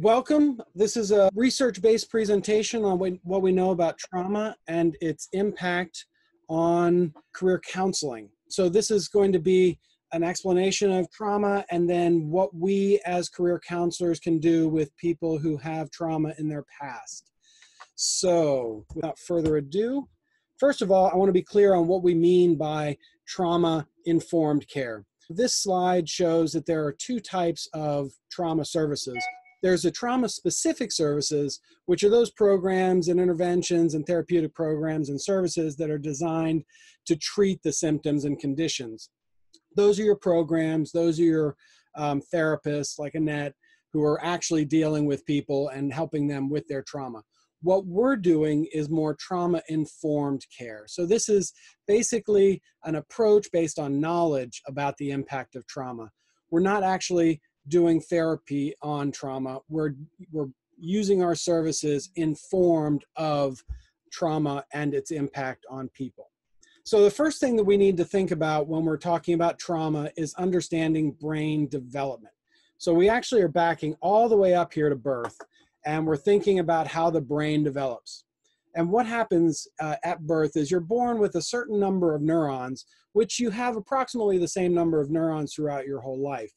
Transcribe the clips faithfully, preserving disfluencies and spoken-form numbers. Welcome. This is a research-based presentation on what we know about trauma and its impact on career counseling. So this is going to be an explanation of trauma and then what we as career counselors can do with people who have trauma in their past. So without further ado, first of all, I want to be clear on what we mean by trauma-informed care. This slide shows that there are two types of trauma services. There's the trauma-specific services, which are those programs and interventions and therapeutic programs and services that are designed to treat the symptoms and conditions. Those are your programs, those are your um, therapists like Annette, who are actually dealing with people and helping them with their trauma. What we're doing is more trauma-informed care. So this is basically an approach based on knowledge about the impact of trauma. We're not actually doing therapy on trauma. We're, we're using our services informed of trauma and its impact on people. So the first thing that we need to think about when we're talking about trauma is understanding brain development. So we actually are backing all the way up here to birth, and we're thinking about how the brain develops. And what happens uh, at birth is you're born with a certain number of neurons, which you have approximately the same number of neurons throughout your whole life.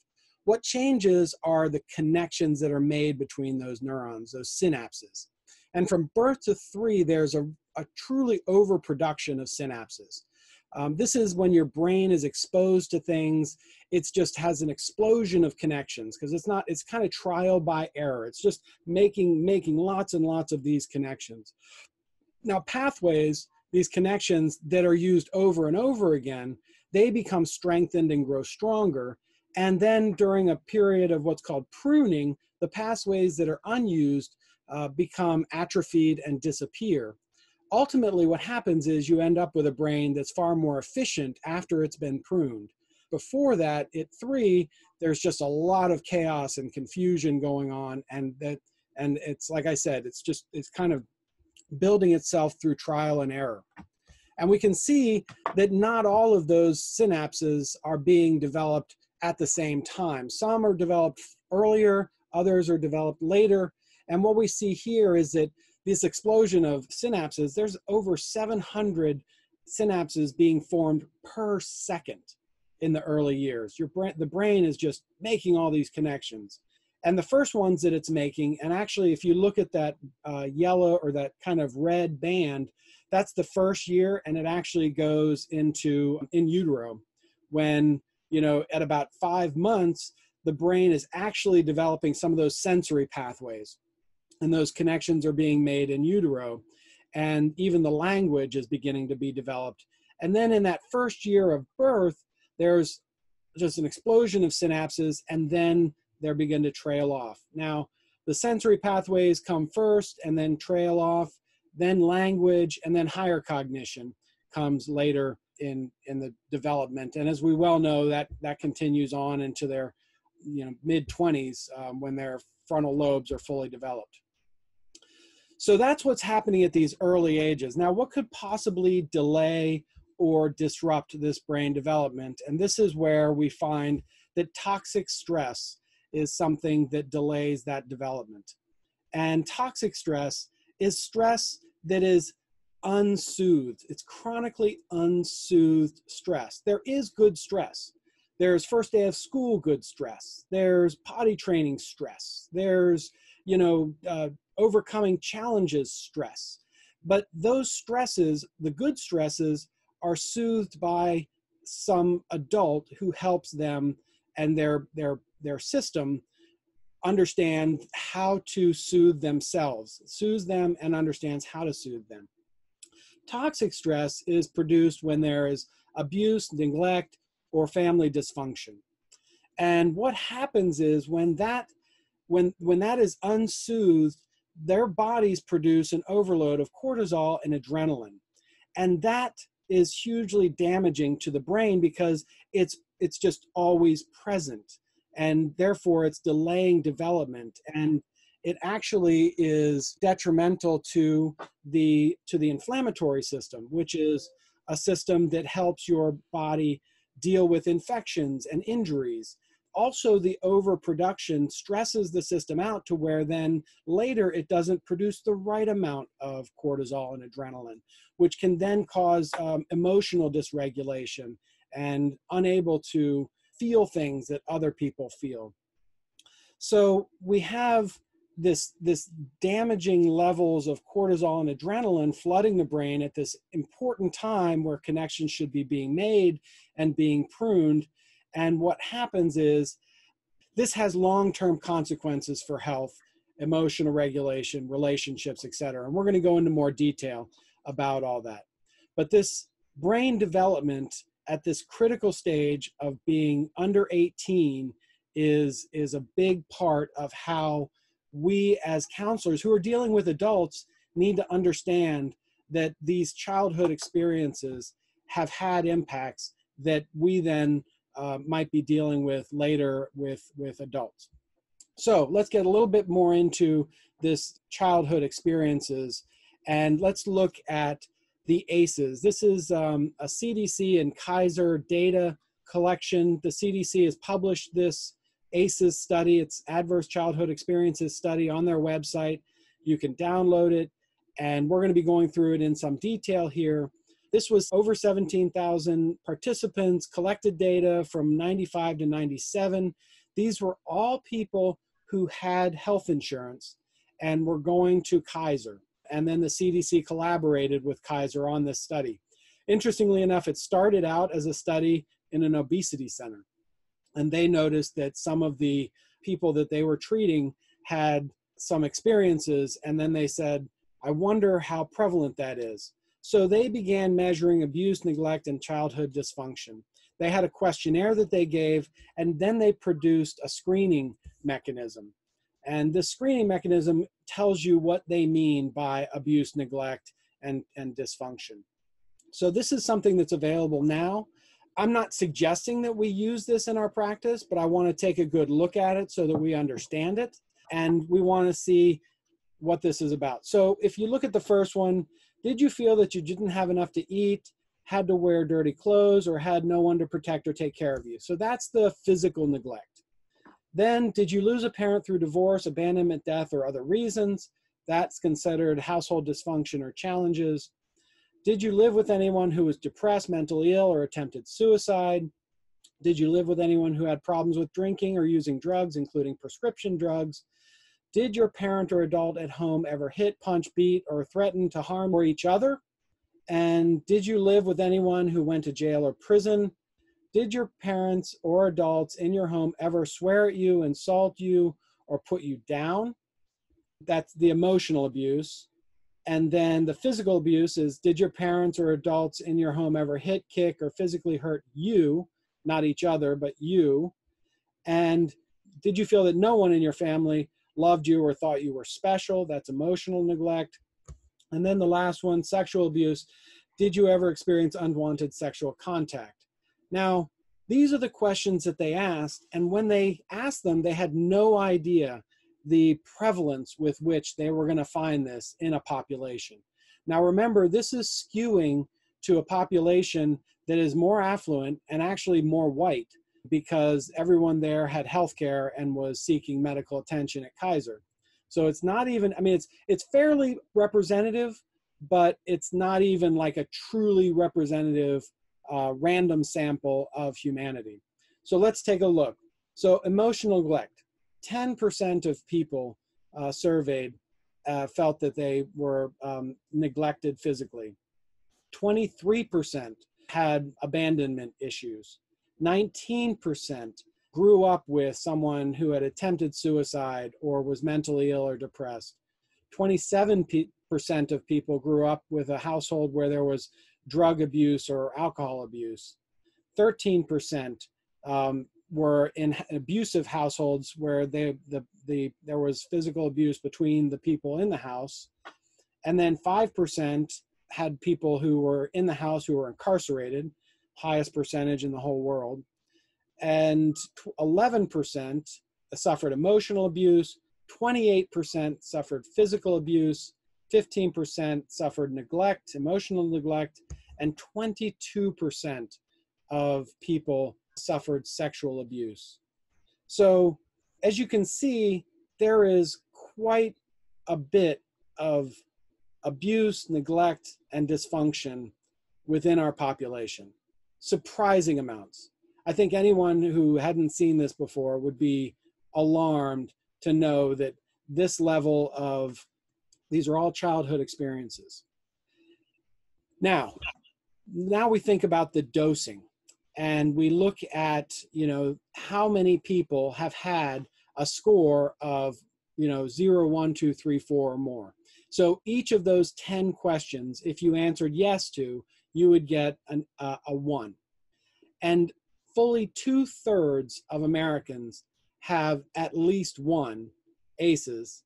What changes are the connections that are made between those neurons, those synapses. And from birth to three, there's a, a truly overproduction of synapses. Um, this is when your brain is exposed to things. It just has an explosion of connections because it's not, it's kind of trial by error. It's just making, making lots and lots of these connections. Now, pathways, these connections that are used over and over again, they become strengthened and grow stronger. And then during a period of what's called pruning, the pathways that are unused uh, become atrophied and disappear. Ultimately, what happens is you end up with a brain that's far more efficient after it's been pruned. Before that, at three, there's just a lot of chaos and confusion going on. And, that, and it's, like I said, it's just, it's kind of building itself through trial and error. And we can see that not all of those synapses are being developed at the same time. Some are developed earlier, others are developed later. And what we see here is that this explosion of synapses, there's over seven hundred synapses being formed per second in the early years. Your brain, the brain is just making all these connections. And the first ones that it's making, and actually if you look at that uh, yellow or that kind of red band, that's the first year, and it actually goes into in utero when you know, at about five months, the brain is actually developing some of those sensory pathways. And those connections are being made in utero. And even the language is beginning to be developed. And then in that first year of birth, there's just an explosion of synapses, and then they begin to trail off. Now, the sensory pathways come first and then trail off, then language, and then higher cognition comes later in in the development. And as we well know, that that continues on into their you know mid twenties um, when their frontal lobes are fully developed. So that's what's happening at these early ages. Now, what could possibly delay or disrupt this brain development? And this is where we find that toxic stress is something that delays that development. And toxic stress is stress that is unsoothed. It's chronically unsoothed stress. There is good stress. There's first day of school good stress. There's potty training stress. There's, you know, uh, overcoming challenges stress. But those stresses, the good stresses, are soothed by some adult who helps them and their, their, their system understand how to soothe themselves, soothes them and understands how to soothe them. Toxic stress is produced when there is abuse, neglect, or family dysfunction. And what happens is when that, when, when that is unsoothed, their bodies produce an overload of cortisol and adrenaline. And that is hugely damaging to the brain because it's, it's just always present. And therefore, it's delaying development. And it actually is detrimental to the, to the inflammatory system, which is a system that helps your body deal with infections and injuries. also the overproduction stresses the system out to where then later it doesn't produce the right amount of cortisol and adrenaline, which can then cause um, emotional dysregulation and unable to feel things that other people feel. So we have this, this damaging levels of cortisol and adrenaline flooding the brain at this important time where connections should be being made and being pruned. And what happens is this has long-term consequences for health, emotional regulation, relationships, et cetera. And we're going to go into more detail about all that. But this brain development at this critical stage of being under eighteen is, is a big part of how we as counselors who are dealing with adults need to understand that these childhood experiences have had impacts that we then Uh, might be dealing with later with, with adults. So let's get a little bit more into this childhood experiences, and let's look at the ACEs. This is um, a C D C and Kaiser data collection. The C D C has published this ACEs study. It's Adverse Childhood Experiences study on their website. You can download it, and we're going to be going through it in some detail here. This was over seventeen thousand participants, collected data from ninety-five to ninety-seven. These were all people who had health insurance and were going to Kaiser. And then the C D C collaborated with Kaiser on this study. Interestingly enough, it started out as a study in an obesity center. And they noticed that some of the people that they were treating had some experiences. And then they said, I wonder how prevalent that is. So they began measuring abuse, neglect, and childhood dysfunction. They had a questionnaire that they gave, and then they produced a screening mechanism. And this screening mechanism tells you what they mean by abuse, neglect, and, and dysfunction. So this is something that's available now. I'm not suggesting that we use this in our practice, but I want to take a good look at it so that we understand it, and we want to see what this is about. So if you look at the first one, did you feel that you didn't have enough to eat, had to wear dirty clothes, or had no one to protect or take care of you? So that's the physical neglect. Then, did you lose a parent through divorce, abandonment, death, or other reasons? That's considered household dysfunction or challenges. Did you live with anyone who was depressed, mentally ill, or attempted suicide? Did you live with anyone who had problems with drinking or using drugs, including prescription drugs? Did your parent or adult at home ever hit, punch, beat, or threaten to harm or each other? And did you live with anyone who went to jail or prison? Did your parents or adults in your home ever swear at you, insult you, or put you down? That's the emotional abuse. And then the physical abuse is, did your parents or adults in your home ever hit, kick, or physically hurt you? Not each other, but you. And did you feel that no one in your family loved you or thought you were special? That's emotional neglect. And then the last one, sexual abuse. Did you ever experience unwanted sexual contact? Now, these are the questions that they asked, and when they asked them, they had no idea the prevalence with which they were going to find this in a population. Now, remember, this is skewing to a population that is more affluent and actually more white, because everyone there had healthcare and was seeking medical attention at Kaiser. So it's not even, I mean, it's, it's fairly representative, but it's not even like a truly representative uh, random sample of humanity. So let's take a look. So emotional neglect, ten percent of people uh, surveyed uh, felt that they were um, neglected physically. twenty-three percent had abandonment issues. nineteen percent grew up with someone who had attempted suicide or was mentally ill or depressed. twenty-seven percent of people grew up with a household where there was drug abuse or alcohol abuse. thirteen percent um, were in abusive households where they, the, the, there was physical abuse between the people in the house. And then five percent had people who were in the house who were incarcerated, highest percentage in the whole world, and eleven percent suffered emotional abuse, twenty-eight percent suffered physical abuse, fifteen percent suffered neglect, emotional neglect, and twenty-two percent of people suffered sexual abuse. So as you can see, there is quite a bit of abuse, neglect, and dysfunction within our population. Surprising amounts. I think anyone who hadn't seen this before would be alarmed to know that this level of, these are all childhood experiences. Now, now we think about the dosing, and we look at, you know, how many people have had a score of, you know, zero, one, two, three, four, or more. So each of those ten questions, if you answered yes to, you would get an, uh, a one. And fully two-thirds of Americans have at least one A C Es,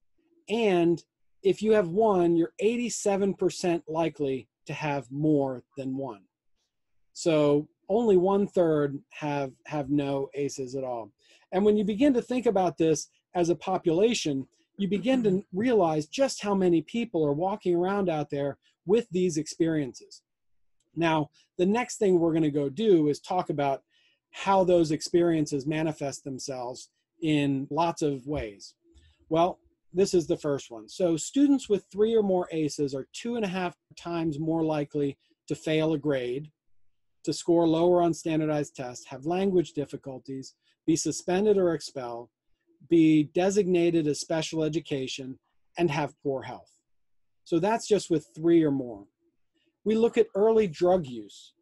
and if you have one, you're eighty-seven percent likely to have more than one. So only one-third have, have no A C Es at all. And when you begin to think about this as a population, you begin to realize just how many people are walking around out there with these experiences. Now, the next thing we're going to go do is talk about how those experiences manifest themselves in lots of ways. Well, this is the first one. So students with three or more A C Es are two and a half times more likely to fail a grade, to score lower on standardized tests, have language difficulties, be suspended or expelled, be designated as special education, and have poor health. So that's just with three or more. We look at early drug use.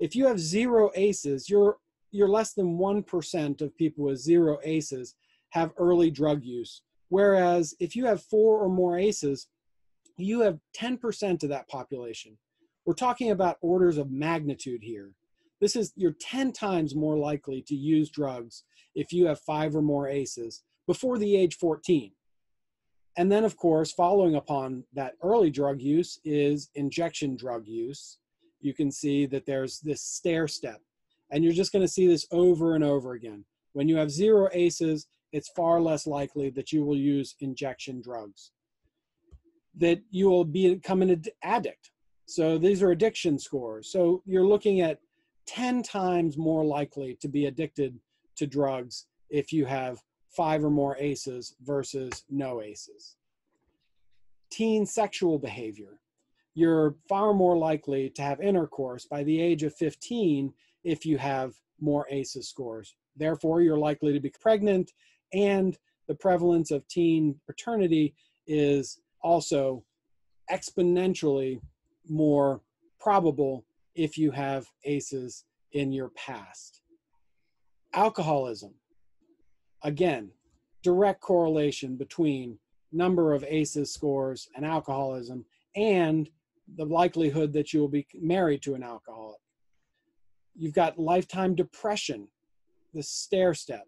If you have zero A C Es, you're, you're less than one percent of people with zero A C Es have early drug use. Whereas if you have four or more A C Es, you have ten percent of that population. We're talking about orders of magnitude here. This is, you're ten times more likely to use drugs if you have five or more A C Es before the age fourteen. And then, of course, following upon that early drug use is injection drug use. You can see that there's this stair step, and you're just going to see this over and over again. When you have zero A C Es, it's far less likely that you will use injection drugs, that you will become an addict. So these are addiction scores. So you're looking at ten times more likely to be addicted to drugs if you have five or more A C Es versus no A C Es. Teen sexual behavior. You're far more likely to have intercourse by the age of fifteen if you have more A C Es scores. Therefore, you're likely to be pregnant, and the prevalence of teen paternity is also exponentially more probable if you have A C Es in your past. Alcoholism. Again, direct correlation between number of A C Es scores and alcoholism and the likelihood that you will be married to an alcoholic. You've got lifetime depression, the stair step.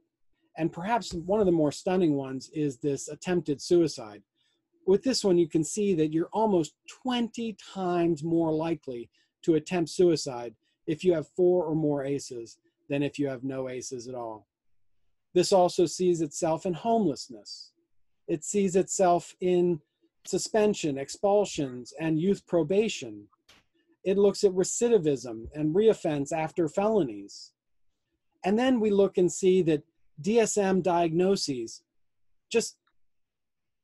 And perhaps one of the more stunning ones is this attempted suicide. With this one, you can see that you're almost twenty times more likely to attempt suicide if you have four or more A C Es than if you have no A C Es at all. This also sees itself in homelessness. It sees itself in suspension, expulsions, and youth probation. It looks at recidivism and reoffense after felonies. And then we look and see that D S M diagnoses, just,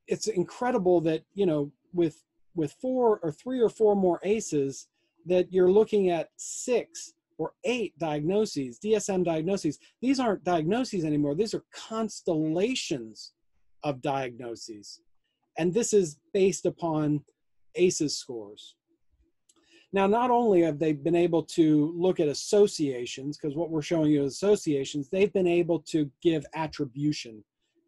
it's incredible that, you know, with, with four or three or four more A C Es, that you're looking at six or eight diagnoses, D S M diagnoses. These aren't diagnoses anymore. These are constellations of diagnoses. And this is based upon A C Es scores. Now, not only have they been able to look at associations, because what we're showing you is associations, they've been able to give attribution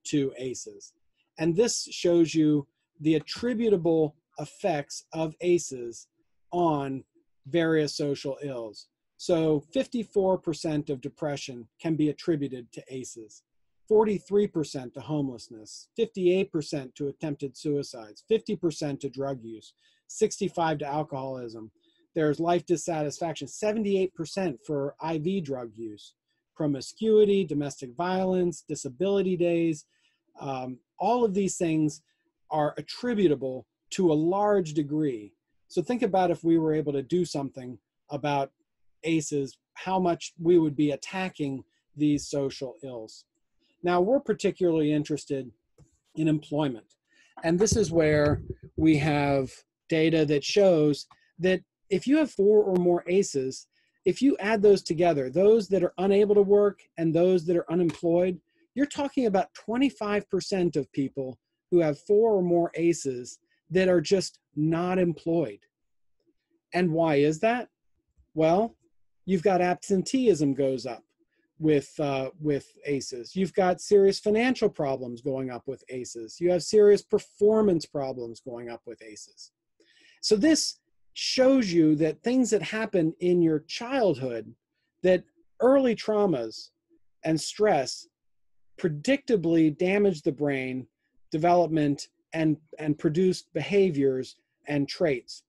to A C Es. And this shows you the attributable effects of A C Es on various social ills. So fifty-four percent of depression can be attributed to A C Es, forty-three percent to homelessness, fifty-eight percent to attempted suicides, fifty percent to drug use, sixty-five percent to alcoholism. There's life dissatisfaction, seventy-eight percent for I V drug use, promiscuity, domestic violence, disability days. Um, all of these things are attributable to a large degree. So think about if we were able to do something about A C Es, how much we would be attacking these social ills. Now, we're particularly interested in employment. And this is where we have data that shows that if you have four or more A C Es, if you add those together, those that are unable to work and those that are unemployed, you're talking about twenty-five percent of people who have four or more A C Es that are just not employed. And why is that? Well, you've got absenteeism goes up with, uh, with A C Es. You've got serious financial problems going up with A C Es. You have serious performance problems going up with A C Es. So this shows you that things that happen in your childhood, that early traumas and stress predictably damage the brain development and, and produce behaviors and traits.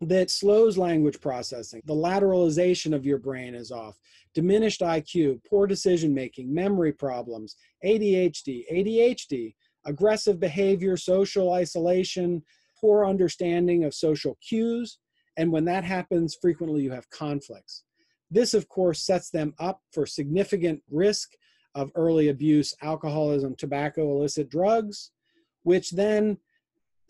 That slows language processing. The lateralization of your brain is off. Diminished I Q, poor decision-making, memory problems, A D H D, A D H D, aggressive behavior, social isolation, poor understanding of social cues. And when that happens, frequently you have conflicts. This, of course, sets them up for significant risk of early abuse, alcoholism, tobacco, illicit drugs, which then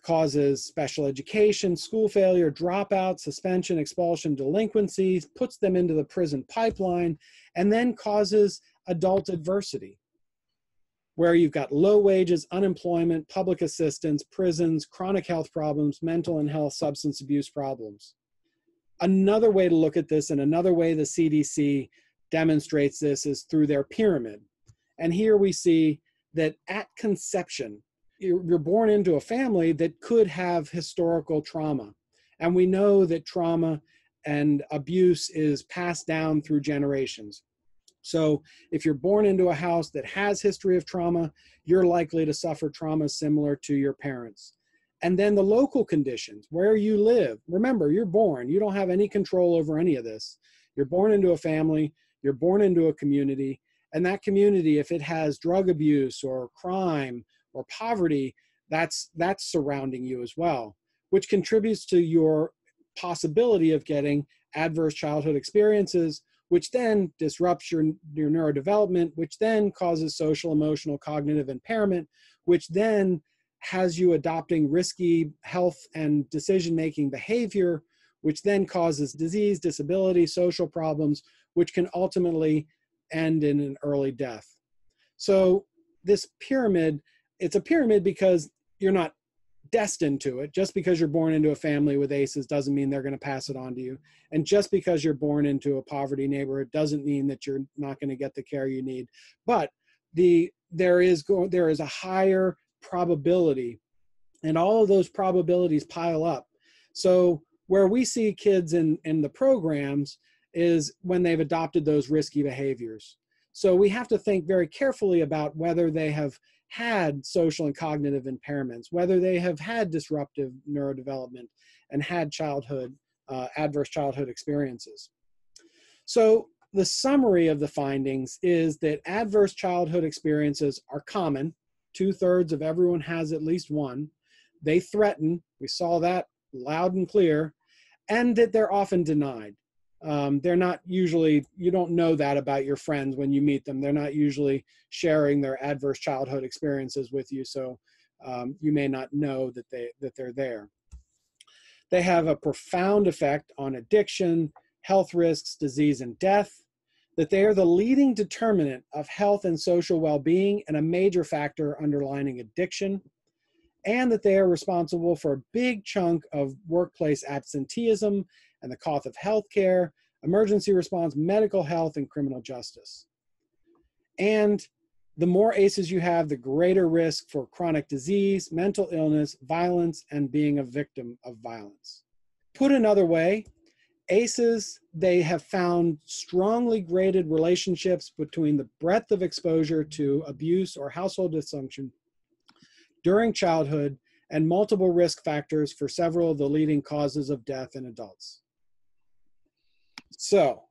causes special education, school failure, dropout, suspension, expulsion, delinquencies, puts them into the prison pipeline, and then causes adult adversity, where you've got low wages, unemployment, public assistance, prisons, chronic health problems, mental and health substance abuse problems. Another way to look at this, and another way the C D C demonstrates this, is through their pyramid. And here we see that at conception, you're born into a family that could have historical trauma. And we know that trauma and abuse is passed down through generations. So if you're born into a house that has history of trauma, you're likely to suffer trauma similar to your parents. And then the local conditions, where you live. Remember, you're born. You don't have any control over any of this. You're born into a family. You're born into a community. And that community, if it has drug abuse or crime or poverty, that's, that's surrounding you as well, which contributes to your possibility of getting adverse childhood experiences, which then disrupts your, your neurodevelopment, which then causes social, emotional, cognitive impairment, which then has you adopting risky health and decision-making behavior, which then causes disease, disability, social problems, which can ultimately end in an early death. So this pyramid, it's a pyramid because you're not destined to it. Just because you're born into a family with A C Es doesn't mean they're going to pass it on to you. And just because you're born into a poverty neighborhood doesn't mean that you're not going to get the care you need. But the, there is go, there is a higher probability, and all of those probabilities pile up. So where we see kids in, in the programs is when they've adopted those risky behaviors. So we have to think very carefully about whether they have had social and cognitive impairments, whether they have had disruptive neurodevelopment and had childhood, uh, adverse childhood experiences. So the summary of the findings is that adverse childhood experiences are common. Two-thirds of everyone has at least one. They threaten, we saw that loud and clear, and that they're often denied. Um, they're not usually, you don't know that about your friends when you meet them. They're not usually sharing their adverse childhood experiences with you, so um, you may not know that, they, that they're there. They have a profound effect on addiction, health risks, disease, and death, that they are the leading determinant of health and social well-being and a major factor underlining addiction, and that they are responsible for a big chunk of workplace absenteeism and the cost of healthcare, emergency response, medical health, and criminal justice. And the more A C Es you have, the greater risk for chronic disease, mental illness, violence, and being a victim of violence. Put another way, A C Es, they have found strongly graded relationships between the breadth of exposure to abuse or household dysfunction during childhood and multiple risk factors for several of the leading causes of death in adults. So,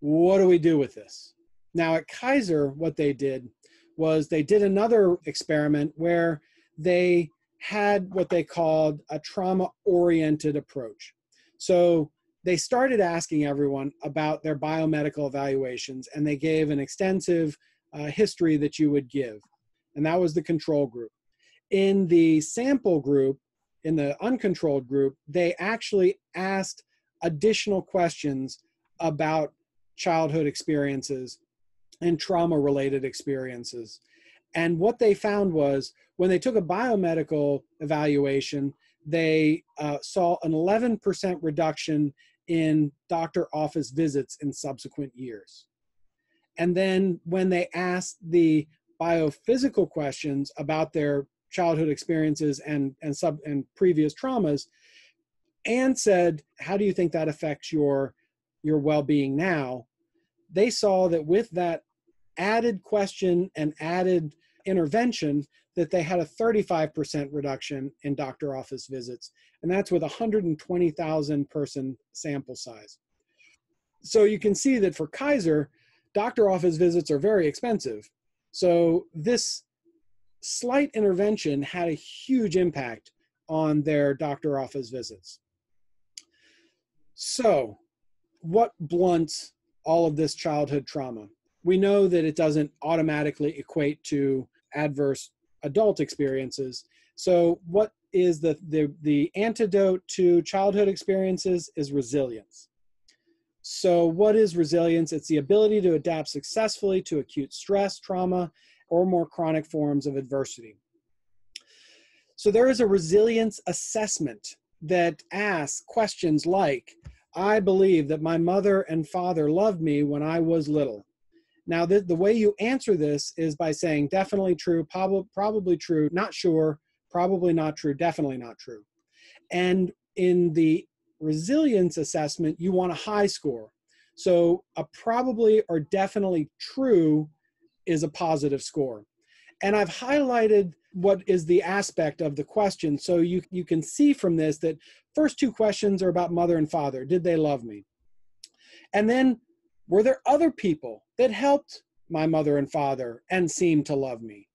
what do we do with this? Now, at Kaiser, what they did was they did another experiment where they had what they called a trauma-oriented approach. So, they started asking everyone about their biomedical evaluations, and they gave an extensive uh, history that you would give. And that was the control group. In the sample group, in the uncontrolled group, they actually asked additional questions about childhood experiences and trauma-related experiences. And what they found was when they took a biomedical evaluation, they uh, saw an eleven percent reduction in doctor office visits in subsequent years. And then when they asked the biophysical questions about their childhood experiences and, and, sub, and previous traumas, and said, how do you think that affects your, your well-being now? They saw that with that added question and added intervention, that they had a thirty-five percent reduction in doctor office visits. And that's with a one hundred twenty thousand person sample size. So you can see that for Kaiser, doctor office visits are very expensive. So this slight intervention had a huge impact on their doctor office visits. So what blunts all of this childhood trauma? We know that it doesn't automatically equate to adverse adult experiences. So what is the, the, the antidote to childhood experiences is resilience. So what is resilience? It's the ability to adapt successfully to acute stress, trauma, or more chronic forms of adversity. So there is a resilience assessment that asks questions like, I believe that my mother and father loved me when I was little. Now, the, the way you answer this is by saying definitely true, prob probably true, not sure, probably not true, definitely not true. And in the resilience assessment, you want a high score. So a probably or definitely true is a positive score. And I've highlighted what is the aspect of the question. So you, you can see from this that first two questions are about mother and father. Did they love me? And then, were there other people that helped my mother and father and seemed to love me?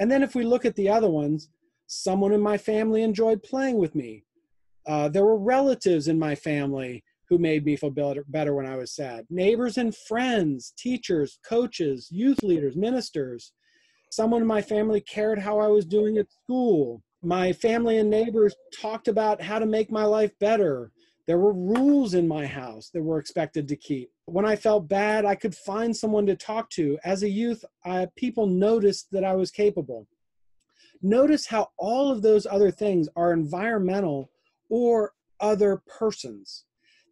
And then if we look at the other ones, someone in my family enjoyed playing with me. Uh, there were relatives in my family who made me feel better when I was sad. Neighbors and friends, teachers, coaches, youth leaders, ministers. Someone in my family cared how I was doing at school. My family and neighbors talked about how to make my life better. There were rules in my house that were expected to keep. When I felt bad, I could find someone to talk to. As a youth, I, people noticed that I was capable. Notice how all of those other things are environmental or other persons.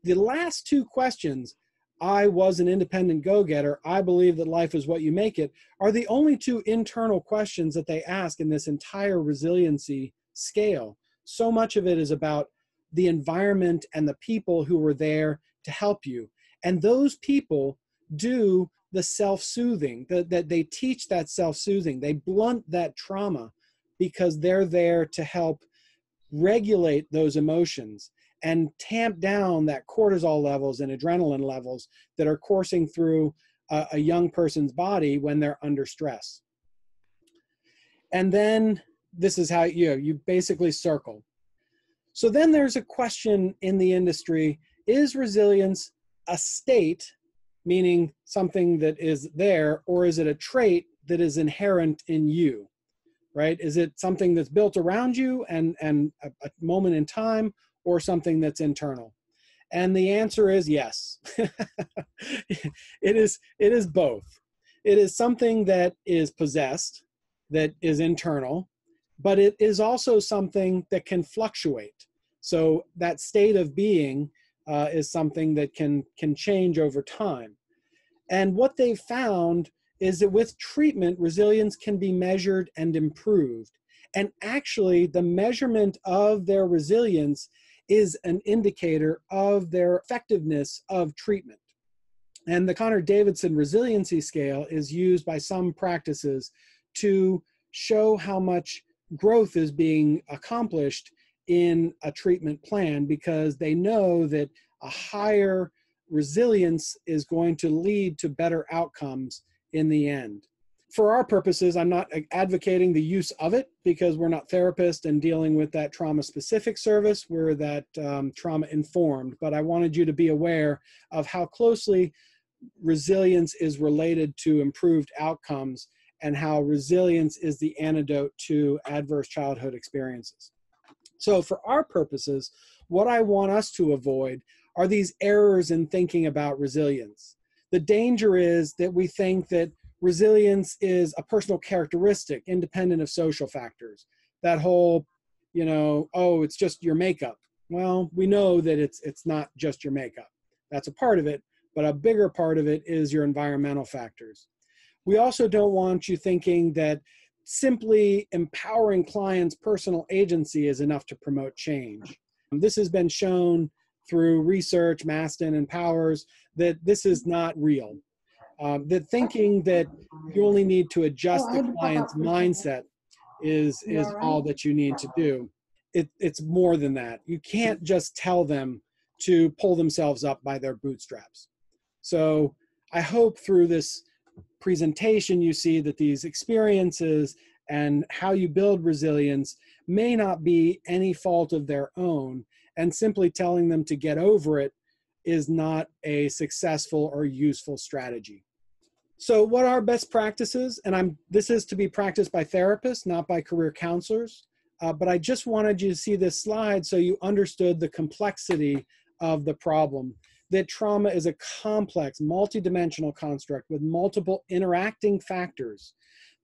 The last two questions, I was an independent go-getter, I believe that life is what you make it, are the only two internal questions that they ask in this entire resiliency scale. So much of it is about the environment and the people who were there to help you. And those people do the self-soothing, that the, they teach that self-soothing. They blunt that trauma because they're there to help regulate those emotions and tamp down that cortisol levels and adrenaline levels that are coursing through a, a young person's body when they're under stress. And then this is how you, know, you basically circle. So then there's a question in the industry, is resilience a state, meaning something that is there, or is it a trait that is inherent in you, right? Is it something that's built around you and, and a, a moment in time, or something that's internal? And the answer is yes. It is, it is both. It is something that is possessed, that is internal, but it is also something that can fluctuate. So that state of being uh, is something that can, can change over time. And what they found is that with treatment, resilience can be measured and improved. And actually, the measurement of their resilience is an indicator of their effectiveness of treatment. And the Connor-Davidson Resiliency Scale is used by some practices to show how much growth is being accomplished in a treatment plan, because they know that a higher resilience is going to lead to better outcomes in the end. For our purposes, I'm not advocating the use of it because we're not therapists and dealing with that trauma-specific service. We're that um, trauma-informed, but I wanted you to be aware of how closely resilience is related to improved outcomes and how resilience is the antidote to adverse childhood experiences. So for our purposes, what I want us to avoid are these errors in thinking about resilience. The danger is that we think that resilience is a personal characteristic independent of social factors. That whole, you know, oh, it's just your makeup. Well, we know that it's, it's not just your makeup. That's a part of it, but a bigger part of it is your environmental factors. We also don't want you thinking that simply empowering clients' personal agency is enough to promote change. This has been shown through research, Mastin and Powers, that this is not real. Um, that thinking that you only need to adjust the client's mindset is, is all that you need to do. It, it's more than that. You can't just tell them to pull themselves up by their bootstraps. So I hope through this presentation you see that these experiences and how you build resilience may not be any fault of their own, and simply telling them to get over it is not a successful or useful strategy. So what are best practices? And I'm, this is to be practiced by therapists, not by career counselors. Uh, but I just wanted you to see this slide so you understood the complexity of the problem. That trauma is a complex, multidimensional construct with multiple interacting factors.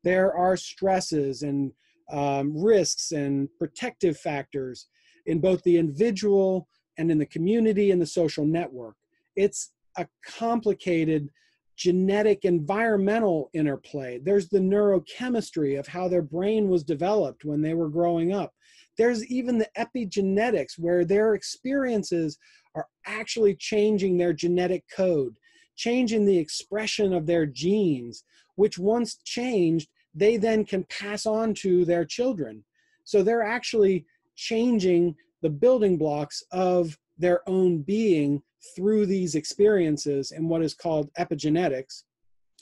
There are stresses and um, risks and protective factors in both the individual and in the community and the social network. It's a complicated genetic environmental interplay. There's the neurochemistry of how their brain was developed when they were growing up. There's even the epigenetics, where their experiences are actually changing their genetic code, changing the expression of their genes, which once changed, they then can pass on to their children. So they're actually changing the building blocks of their own being through these experiences in what is called epigenetics.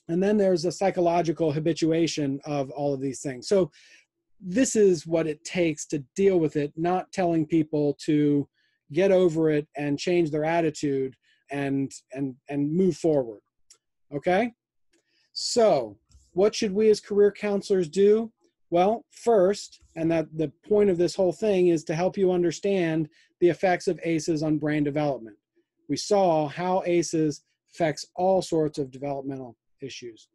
And then there's a psychological habituation of all of these things. So this is what it takes to deal with it, not telling people to get over it and change their attitude and, and, and move forward. Okay? So what should we as career counselors do? Well, first, and that the point of this whole thing is to help you understand the effects of A C Es on brain development. We saw how A C Es affects all sorts of developmental issues.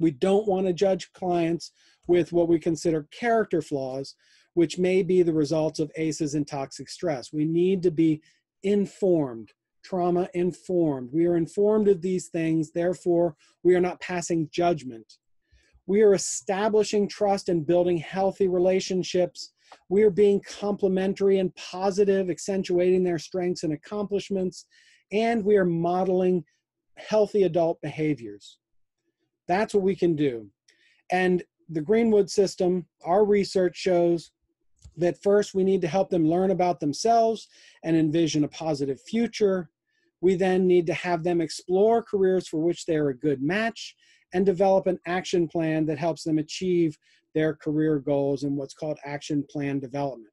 We don't want to judge clients with what we consider character flaws, which may be the results of A C Es and toxic stress. We need to be informed, trauma informed. We are informed of these things, therefore we are not passing judgment. We are establishing trust and building healthy relationships. We are being complimentary and positive, accentuating their strengths and accomplishments, and we are modeling healthy adult behaviors. That's what we can do. And the Greenwood system, our research shows that first we need to help them learn about themselves and envision a positive future. We then need to have them explore careers for which they are a good match and develop an action plan that helps them achieve their career goals in what's called action plan development.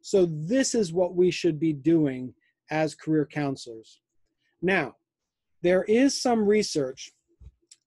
So this is what we should be doing as career counselors. Now, there is some research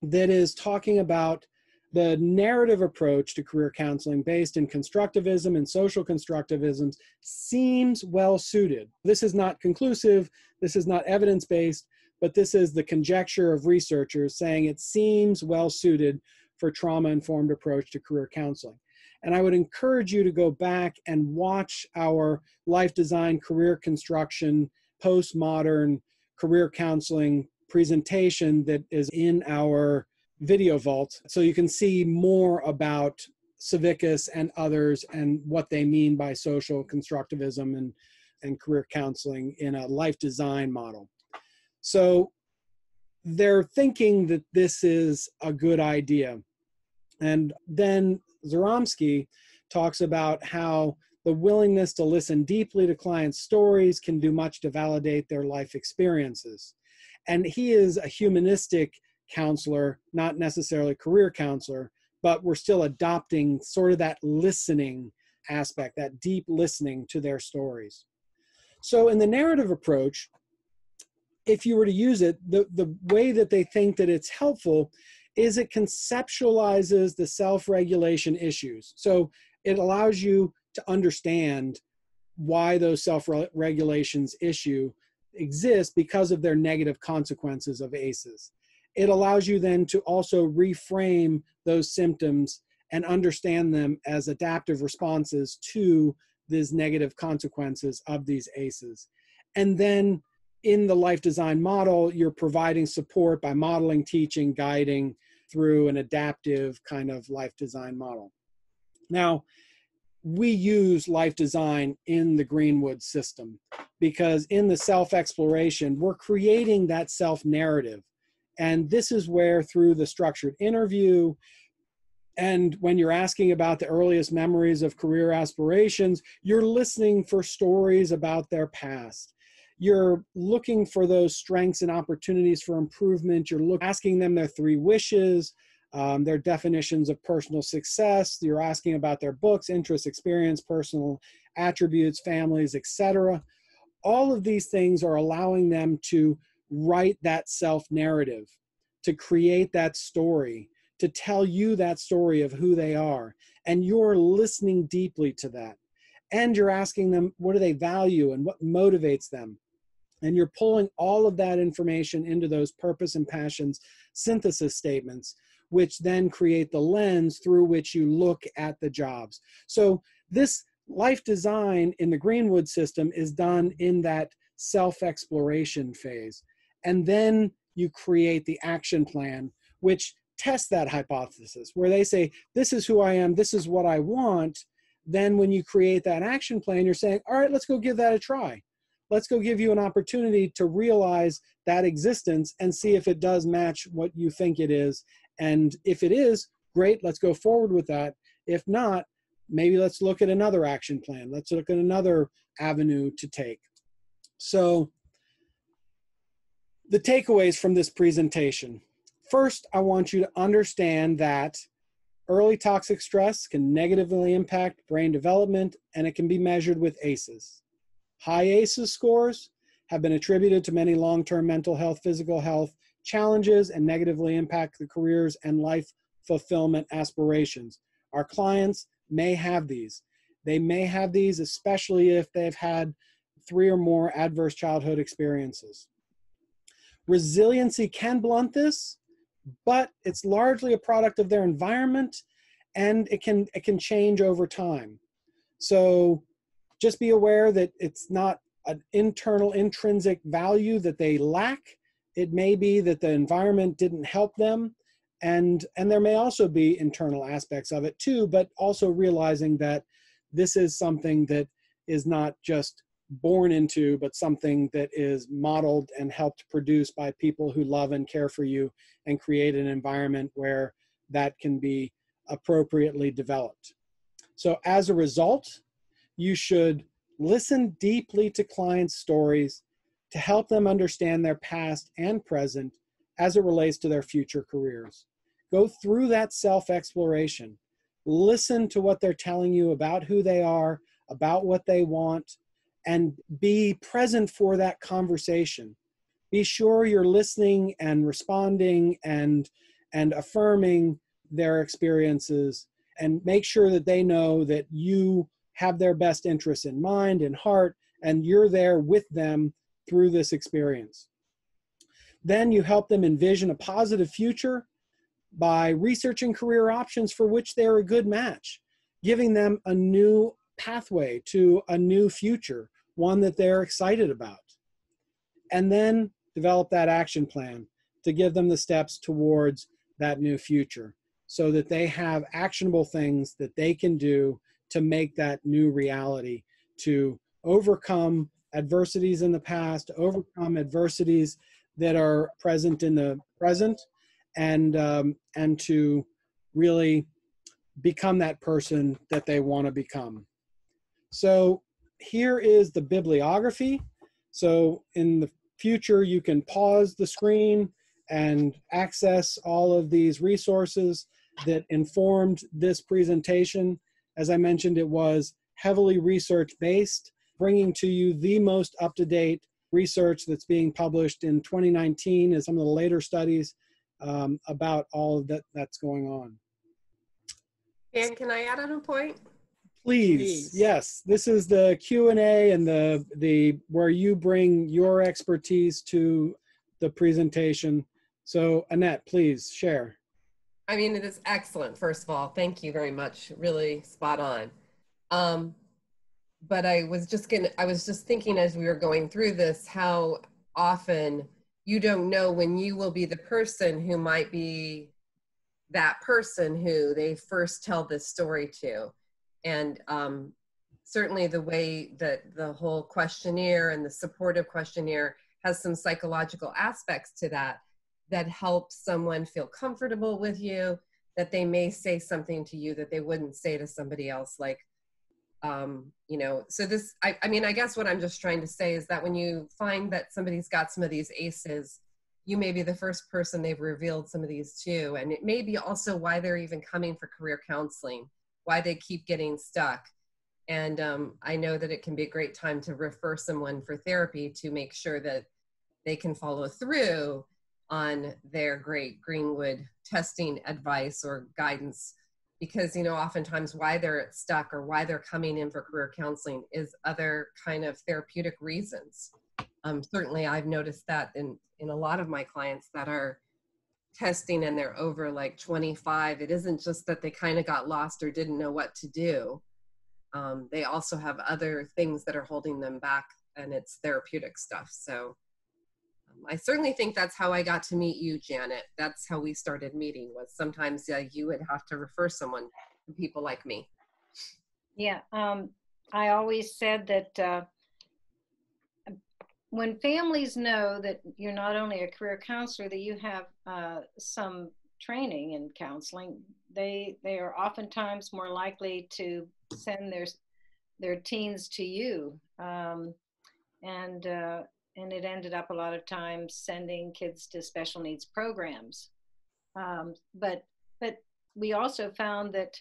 that is talking about the narrative approach to career counseling based in constructivism and social constructivism seems well suited. This is not conclusive, this is not evidence-based, but this is the conjecture of researchers saying it seems well suited for trauma-informed approach to career counseling. And I would encourage you to go back and watch our life design, career construction, postmodern career counseling presentation that is in our video vault, so you can see more about Savickas and others and what they mean by social constructivism and, and career counseling in a life design model. So they're thinking that this is a good idea. And then Zoromsky talks about how the willingness to listen deeply to clients' stories can do much to validate their life experiences. And he is a humanistic counselor, not necessarily career counselor, but we're still adopting sort of that listening aspect, that deep listening to their stories. So in the narrative approach, if you were to use it, the, the way that they think that it's helpful is it conceptualizes the self-regulation issues. So it allows you to understand why those self-regulations issue exist because of their negative consequences of A C Es. It allows you then to also reframe those symptoms and understand them as adaptive responses to these negative consequences of these A C Es. And then in the life design model, you're providing support by modeling, teaching, guiding through an adaptive kind of life design model. Now, we use life design in the Greenwood system because in the self-exploration, we're creating that self-narrative. And this is where through the structured interview, and when you're asking about the earliest memories of career aspirations, you're listening for stories about their past. You're looking for those strengths and opportunities for improvement. You're look, asking them their three wishes, um, their definitions of personal success. You're asking about their books, interests, experience, personal attributes, families, et cetera. All of these things are allowing them to write that self-narrative, to create that story, to tell you that story of who they are. And you're listening deeply to that. And you're asking them, what do they value and what motivates them? And you're pulling all of that information into those purpose and passions synthesis statements, which then create the lens through which you look at the jobs. So this life design in the Greenwood system is done in that self-exploration phase. And then you create the action plan, which test that hypothesis, where they say, this is who I am, this is what I want. Then when you create that action plan, you're saying, all right, let's go give that a try. Let's go give you an opportunity to realize that existence and see if it does match what you think it is. And if it is, great, let's go forward with that. If not, maybe let's look at another action plan. Let's look at another avenue to take. So the takeaways from this presentation. First, I want you to understand that early toxic stress can negatively impact brain development, and it can be measured with A C Es. High A C Es scores have been attributed to many long-term mental health, physical health challenges, and negatively impact the careers and life fulfillment aspirations. Our clients may have these. They may have these, especially if they've had three or more adverse childhood experiences. Resiliency can blunt this, but it's largely a product of their environment, and it can, it can change over time. So just be aware that it's not an internal intrinsic value that they lack. It may be that the environment didn't help them, and, and there may also be internal aspects of it too, but also realizing that this is something that is not just born into, but something that is modeled and helped produce by people who love and care for you and create an environment where that can be appropriately developed. So as a result, you should listen deeply to clients' stories to help them understand their past and present as it relates to their future careers. Go through that self-exploration. Listen to what they're telling you about who they are, about what they want, and be present for that conversation. Be sure you're listening and responding and, and affirming their experiences, and make sure that they know that you have their best interests in mind and heart, and you're there with them through this experience. Then you help them envision a positive future by researching career options for which they're a good match, giving them a new pathway to a new future, one that they're excited about. And then develop that action plan to give them the steps towards that new future so that they have actionable things that they can do to make that new reality, to overcome adversities in the past, to overcome adversities that are present in the present, and, um, and to really become that person that they want to become. So here is the bibliography. So in the future, you can pause the screen and access all of these resources that informed this presentation. As I mentioned, it was heavily research-based, bringing to you the most up-to-date research that's being published in twenty nineteen and some of the later studies um, about all of that that's going on. And can I add on a point? Please. Please. Yes. This is the Q and A and the, the, where you bring your expertise to the presentation. So Annette, please share. I mean, it is excellent. First of all, thank you very much. Really spot on. Um, but I was just gonna, I was just thinking as we were going through this, how often you don't know when you will be the person who might be that person who they first tell this story to. And um, certainly the way that the whole questionnaire and the supportive questionnaire has some psychological aspects to that, that helps someone feel comfortable with you, that they may say something to you that they wouldn't say to somebody else, like, um, you know, so this, I, I mean, I guess what I'm just trying to say is that when you find that somebody's got some of these A C Es, you may be the first person they've revealed some of these to, and it may be also why they're even coming for career counseling, why they keep getting stuck. And um, I know that it can be a great time to refer someone for therapy to make sure that they can follow through on their great Greenwood testing advice or guidance, because, you know, oftentimes why they're stuck or why they're coming in for career counseling is other kind of therapeutic reasons. Um, certainly I've noticed that in, in a lot of my clients that are testing and they're over like twenty-five, it isn't just that they kind of got lost or didn't know what to do. Um, they also have other things that are holding them back, and it's therapeutic stuff. So I certainly think that's how I got to meet you, Janet. That's how we started meeting, was sometimes uh, you would have to refer someone to people like me. Yeah, um, I always said that uh, when families know that you're not only a career counselor, that you have uh, some training in counseling, they they are oftentimes more likely to send their, their teens to you. Um, and uh, And it ended up a lot of times sending kids to special needs programs. Um, but, but we also found that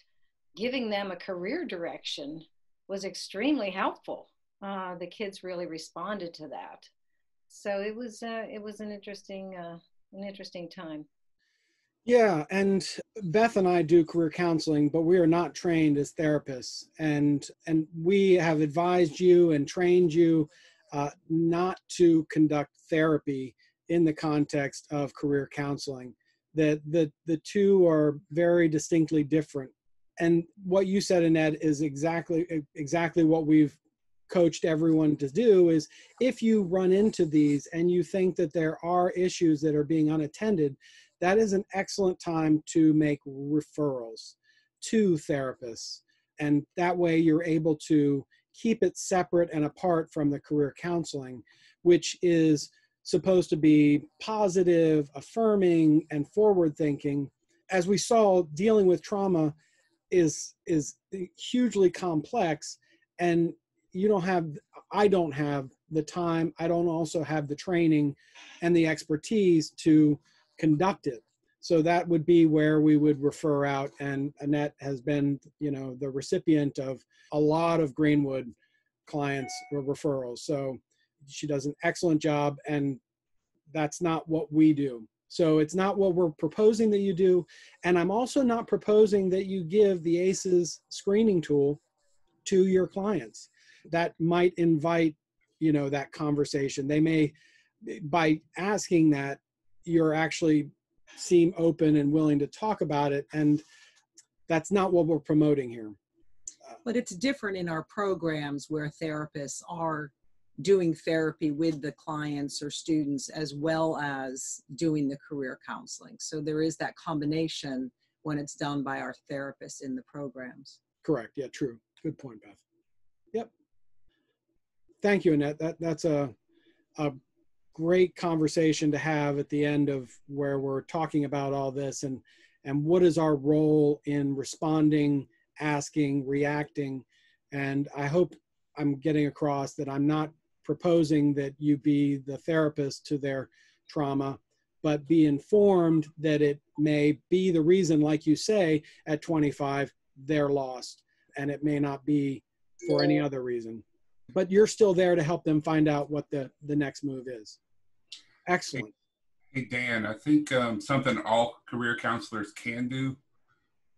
giving them a career direction was extremely helpful. Uh, the kids really responded to that. So it was, uh, it was an interesting, uh, an interesting time. Yeah, and Beth and I do career counseling, but we are not trained as therapists. And, and we have advised you and trained you Uh, not to conduct therapy in the context of career counseling. The, the, the two are very distinctly different. And what you said, Annette, is exactly, exactly what we've coached everyone to do, is if you run into these and you think that there are issues that are being unattended, that is an excellent time to make referrals to therapists. And that way you're able to keep it separate and apart from the career counseling, which is supposed to be positive, affirming, and forward-thinking. As we saw, dealing with trauma is, is hugely complex, and you don't have, I don't have the time, I don't also have the training and the expertise to conduct it. So that would be where we would refer out, and Annette has been, you know, the recipient of a lot of Greenwood clients' referrals. So she does an excellent job, and that's not what we do. So it's not what we're proposing that you do, and I'm also not proposing that you give the A C Es screening tool to your clients. That might invite, you know, that conversation. They may, by asking that, you're actually seem open and willing to talk about it, and that's not what we're promoting here. But it's different in our programs where therapists are doing therapy with the clients or students as well as doing the career counseling. So there is that combination when it's done by our therapists in the programs. Correct. Yeah, true. Good point, Beth. Yep. Thank you, Annette. That, that's a, a great conversation to have at the end of where we're talking about all this, and and what is our role in responding, asking, reacting. And I hope I'm getting across that I'm not proposing that you be the therapist to their trauma, but be informed that it may be the reason, like you say, at twenty-five, they're lost, and it may not be for any other reason. but you're still there to help them find out what the, the next move is. Excellent. Hey, Dan, I think um, something all career counselors can do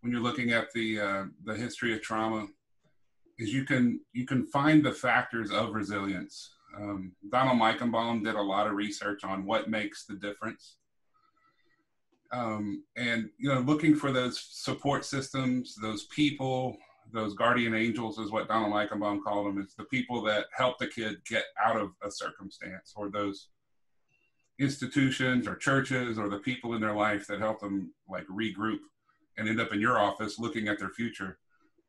when you're looking at the, uh, the history of trauma is you can, you can find the factors of resilience. Um, Donald Meichenbaum did a lot of research on what makes the difference. Um, and, you know, looking for those support systems, those people, those guardian angels is what Donald Meichenbaum called them. It's the people that help the kid get out of a circumstance, or those institutions or churches or the people in their life that help them like regroup and end up in your office looking at their future.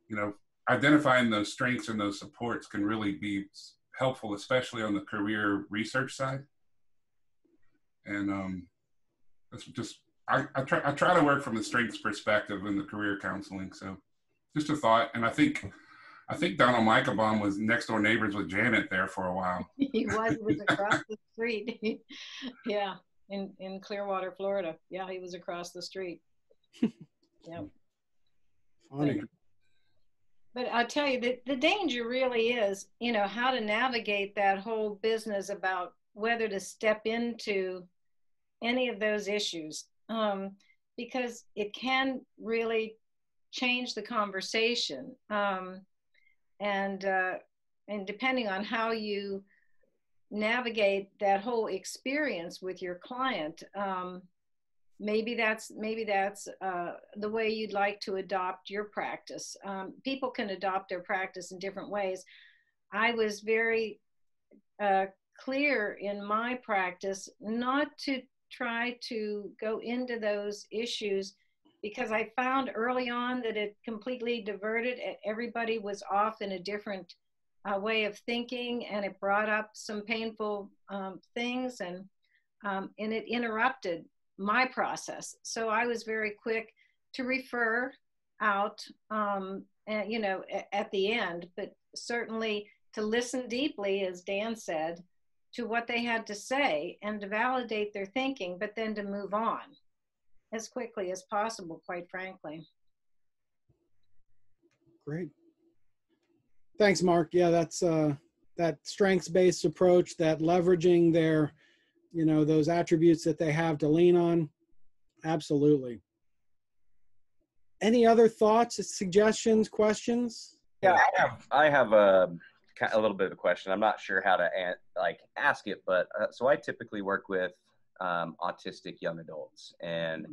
You know, identifying those strengths and those supports can really be helpful, especially on the career research side. And um, that's just, I, I, try, I try to work from the strengths perspective in the career counseling. So just a thought. And I think, I think Donald Meichenbaum was next door neighbors with Janet there for a while. He was, he was across the street. Yeah. In, in Clearwater, Florida. Yeah. He was across the street. Yeah. Funny. But, but I'll tell you that the danger really is, you know, how to navigate that whole business about whether to step into any of those issues. Um, because it can really change the conversation. Um, and, uh, and depending on how you navigate that whole experience with your client, um, maybe that's, maybe that's uh, the way you'd like to adopt your practice. Um, people can adopt their practice in different ways. I was very uh, clear in my practice not to try to go into those issues, because I found early on that it completely diverted and everybody was off in a different uh, way of thinking, and it brought up some painful um, things, and, um, and it interrupted my process. So I was very quick to refer out, um, and, you know, at the end, but certainly to listen deeply, as Dan said, to what they had to say and to validate their thinking, but then to move on as quickly as possible, quite frankly. Great. Thanks, Mark. Yeah, that's uh, that strengths-based approach, that leveraging their, you know, those attributes that they have to lean on. Absolutely. Any other thoughts, suggestions, questions? Yeah, I have, I have a, a little bit of a question. I'm not sure how to like ask it, but uh, so I typically work with um, autistic young adults, and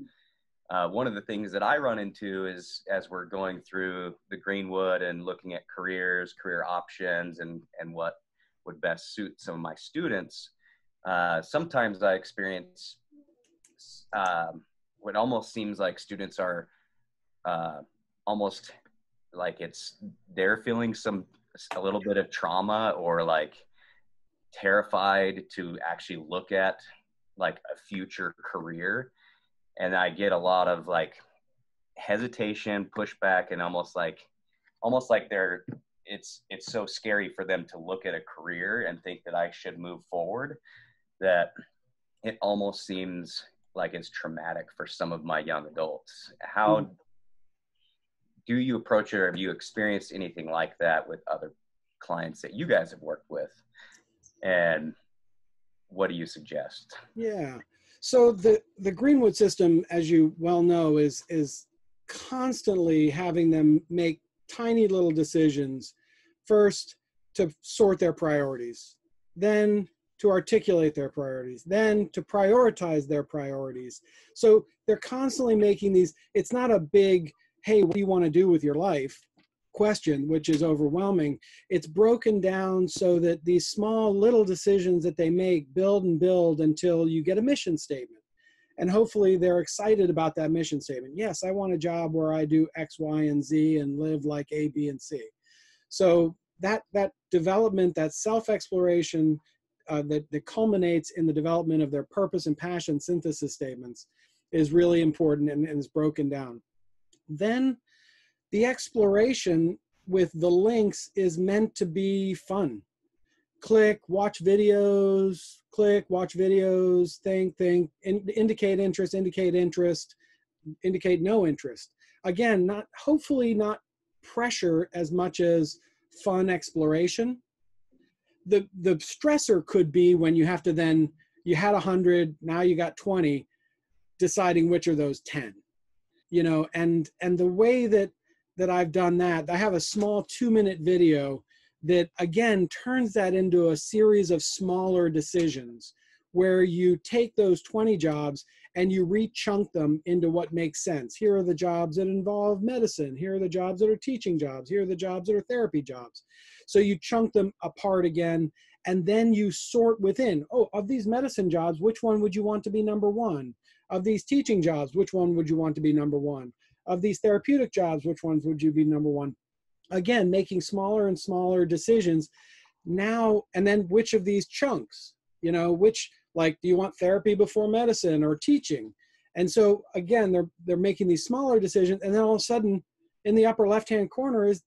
uh, one of the things that I run into is as we're going through the Greenwood and looking at careers, career options, and and what would best suit some of my students. Uh, sometimes I experience um, what almost seems like students are uh, almost like it's they're feeling some. a little bit of trauma, or like terrified to actually look at like a future career. And I get a lot of like hesitation, pushback, and almost like, almost like they're, it's, it's so scary for them to look at a career and think that I should move forward, that it almost seems like it's traumatic for some of my young adults. How mm-hmm. do you approach it, or have you experienced anything like that with other clients that you guys have worked with? And what do you suggest? Yeah. So the, the Greenwood system, as you well know, is, is constantly having them make tiny little decisions, first to sort their priorities, then to articulate their priorities, then to prioritize their priorities. So they're constantly making these, it's not a big, hey, what do you want to do with your life question, which is overwhelming. It's broken down so that these small little decisions that they make build and build until you get a mission statement. And hopefully they're excited about that mission statement. Yes, I want a job where I do X, Y, and Z and live like A, B, and C. So that, that development, that self-exploration uh, that, that culminates in the development of their purpose and passion synthesis statements is really important, and, and is broken down. Then the exploration with the links is meant to be fun. Click, watch videos, click, watch videos, think, think, in, indicate interest, indicate interest, indicate no interest. Again, not hopefully not pressure as much as fun exploration. the, the stressor could be when you have to then, you had a hundred, now you got twenty, deciding which are those ten, you know, and, and the way that, that I've done that, I have a small two minute video that again turns that into a series of smaller decisions where you take those twenty jobs and you re-chunk them into what makes sense. Here are the jobs that involve medicine. Here are the jobs that are teaching jobs. Here are the jobs that are therapy jobs. So you chunk them apart again, and then you sort within, oh, of these medicine jobs, which one would you want to be number one? Of these teaching jobs, which one would you want to be number one? Of these therapeutic jobs, which ones would you be number one? Again, making smaller and smaller decisions now, and then which of these chunks, you know, which, like, do you want therapy before medicine or teaching? And so again, they're, they're making these smaller decisions. And then all of a sudden in the upper left-hand corner is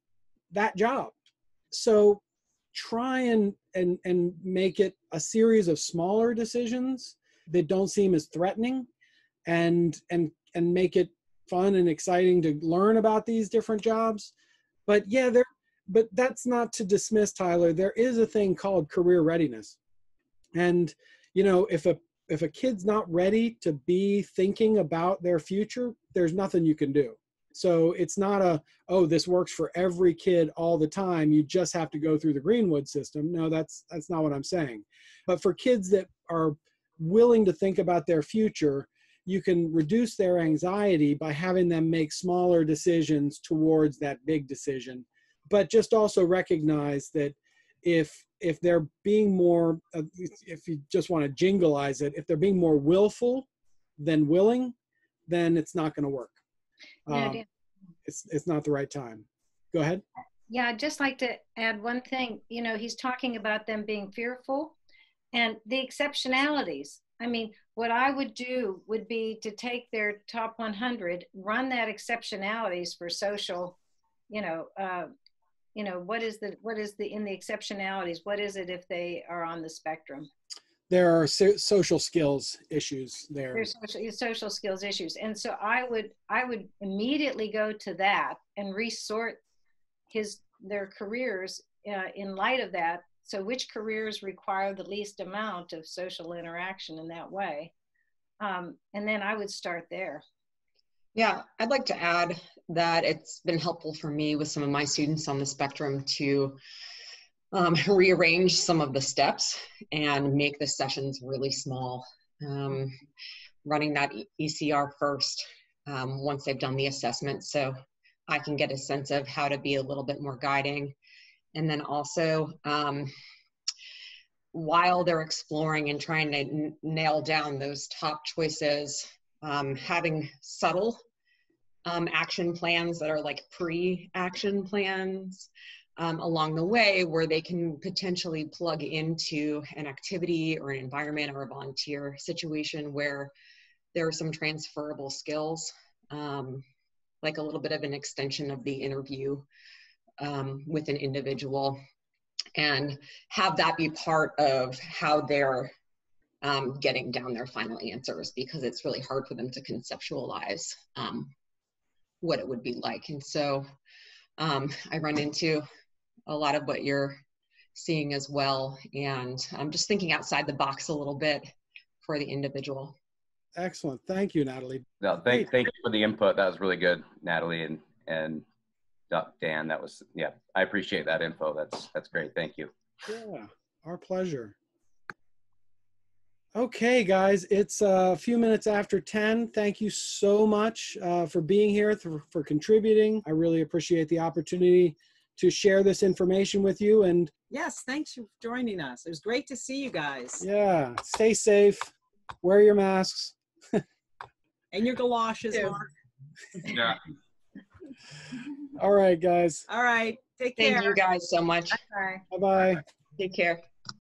that job. So try and, and, and make it a series of smaller decisions that don't seem as threatening, and, and, and make it fun and exciting to learn about these different jobs. But yeah, there, but that's not to dismiss, Tyler. There is a thing called career readiness. And, you know, if a, if a kid's not ready to be thinking about their future, there's nothing you can do. So it's not a, oh, this works for every kid all the time. You just have to go through the Greenwood system. No, that's, that's not what I'm saying. But for kids that are willing to think about their future, you can reduce their anxiety by having them make smaller decisions towards that big decision. But just also recognize that if, if they're being more, uh, if you just want to jingleize it, if they're being more willful than willing, then it's not going to work. Yeah, um, it's, it's not the right time. Go ahead. Yeah, I'd just like to add one thing. You know, he's talking about them being fearful and the exceptionalities. I mean, what I would do would be to take their top one hundred, run that exceptionalities for social, you know, uh, you know, what is the, what is the, in the exceptionalities, what is it if they are on the spectrum? There are so social skills issues there. There's social, social skills issues. And so I would, I would immediately go to that and resort his, their careers uh, in light of that. So which careers require the least amount of social interaction in that way? Um, and then I would start there. Yeah, I'd like to add that it's been helpful for me with some of my students on the spectrum to um, rearrange some of the steps and make the sessions really small. Um, running that E C R first um, once they've done the assessment, so I can get a sense of how to be a little bit more guiding. And then also, um, while they're exploring and trying to n nail down those top choices, um, having subtle um, action plans that are like pre-action plans um, along the way, where they can potentially plug into an activity or an environment or a volunteer situation where there are some transferable skills, um, like a little bit of an extension of the interview Um, with an individual, and have that be part of how they're um, getting down their final answers, because it's really hard for them to conceptualize um, what it would be like. And so um, I run into a lot of what you're seeing as well, and I'm just thinking outside the box a little bit for the individual. Excellent. Thank you, Natalie. No, thank, thank you for the input. That was really good, Natalie, and and Dan, that was, yeah, I appreciate that info. That's, that's great. Thank you. Yeah, our pleasure. Okay, guys, it's a few minutes after ten. Thank you so much uh, for being here, for, for contributing. I really appreciate the opportunity to share this information with you. And yes, thanks for joining us. It was great to see you guys. Yeah, stay safe, wear your masks. And your galoshes, Mark. Yeah. All right, guys. All right. Take care. Thank you guys so much. Bye-bye. Bye-bye. Take care.